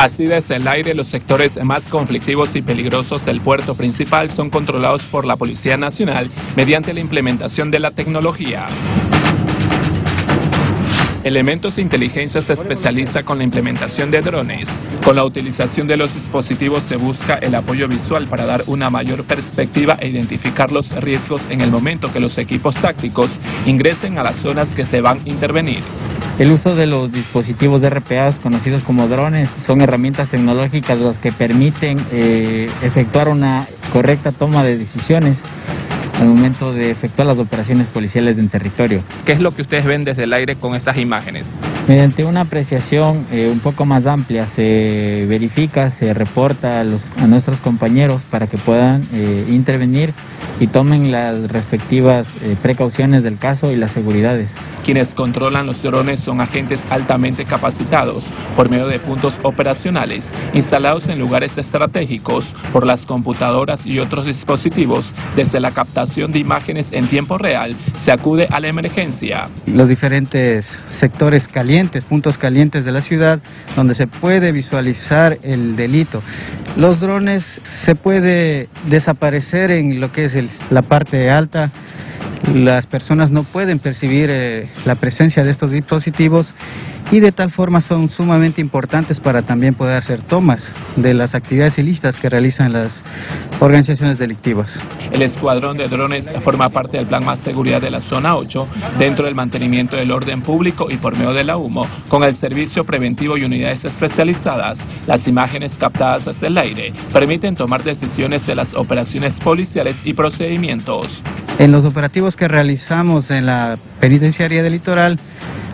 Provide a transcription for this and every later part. Así desde el aire, los sectores más conflictivos y peligrosos del puerto principal son controlados por la Policía Nacional mediante la implementación de la tecnología. Elementos de inteligencia se especializa con la implementación de drones. Con la utilización de los dispositivos se busca el apoyo visual para dar una mayor perspectiva e identificar los riesgos en el momento que los equipos tácticos ingresen a las zonas que se van a intervenir. El uso de los dispositivos de RPAs, conocidos como drones, son herramientas tecnológicas las que permiten efectuar una correcta toma de decisiones al momento de efectuar las operaciones policiales en territorio. ¿Qué es lo que ustedes ven desde el aire con estas imágenes? Mediante una apreciación un poco más amplia se verifica, se reporta a nuestros compañeros para que puedan intervenir y tomen las respectivas precauciones del caso y las seguridades. Quienes controlan los drones son agentes altamente capacitados por medio de puntos operacionales instalados en lugares estratégicos por las computadoras y otros dispositivos. Desde la captación de imágenes en tiempo real se acude a la emergencia. Los diferentes sectores calientes, puntos calientes de la ciudad donde se puede visualizar el delito. Los drones se puede desaparecer en lo que es la parte alta. Las personas no pueden percibir la presencia de estos dispositivos y de tal forma son sumamente importantes para también poder hacer tomas de las actividades ilícitas que realizan las organizaciones delictivas. El escuadrón de drones forma parte del Plan Más Seguridad de la Zona 8 dentro del mantenimiento del orden público y por medio de la UMO con el servicio preventivo y unidades especializadas. Las imágenes captadas desde el aire permiten tomar decisiones de las operaciones policiales y procedimientos. En los operativos que realizamos en la penitenciaría del Litoral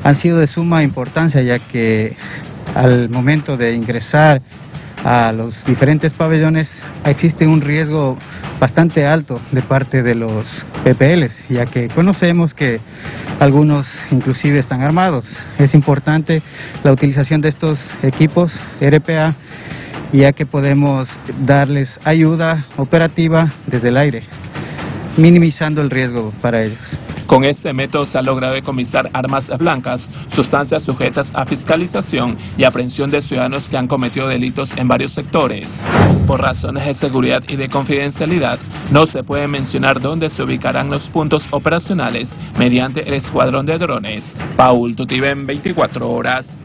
han sido de suma importancia, ya que al momento de ingresar a los diferentes pabellones existe un riesgo bastante alto de parte de los PPLs, ya que conocemos que algunos inclusive están armados. Es importante la utilización de estos equipos RPA, ya que podemos darles ayuda operativa desde el aire, minimizando el riesgo para ellos. Con este método se ha logrado decomisar armas blancas, sustancias sujetas a fiscalización y aprehensión de ciudadanos que han cometido delitos en varios sectores. Por razones de seguridad y de confidencialidad, no se puede mencionar dónde se ubicarán los puntos operacionales mediante el escuadrón de drones. Paul Tutibén, 24 horas.